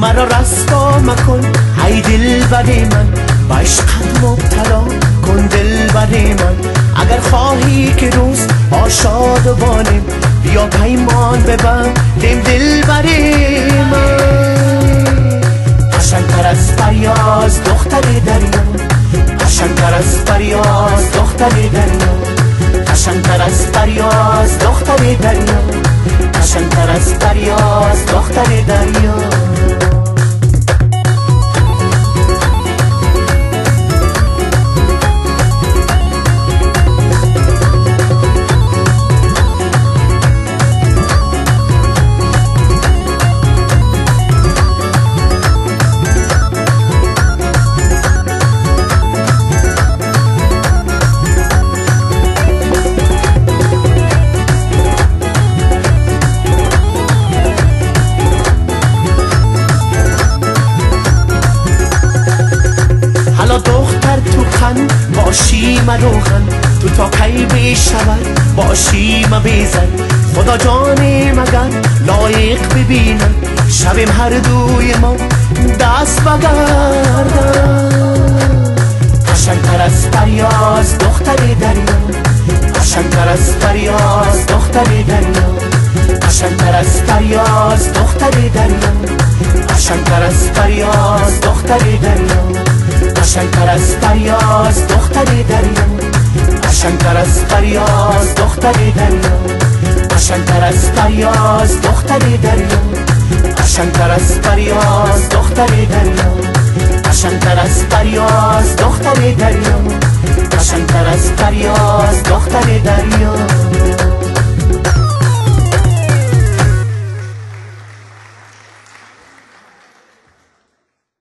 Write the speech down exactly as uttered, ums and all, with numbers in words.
مرا رسوا مکن ای دل بر من، به عشقت مبتلا کن دل بر من. اگر خواهی که روز آشاد بانیم، بیا پیمان ببندیم دل بر من. قشنگتر از فریاض دختر دریا، قشنگتر از فریاض دختر دریا، قشنگتر از فریاض دختر دریا، قشنگتر از فریاض دختر دریا. باشی مروخن تو تا کی بشود باشی ما بیزن، خدا جانی مگر لایق ببینم، شویم هر دوی ما دست بگردن. قشنگتر از فریاض دختر دریا، قشنگتر از فریاض دختر دریا، قشنگتر از فریاض دختر دریا، قشنگتر از فریاض دختر دریا، قشنگتر از فریاض دختر دریا، قشنگتر از فریاض دختر دریا، قشنگتر از فریاض دختر دریا، قشنگتر از فریاض دختر دریا، قشنگتر از فریاض دختر دریا، قشنگتر از فریاض دختر دریا.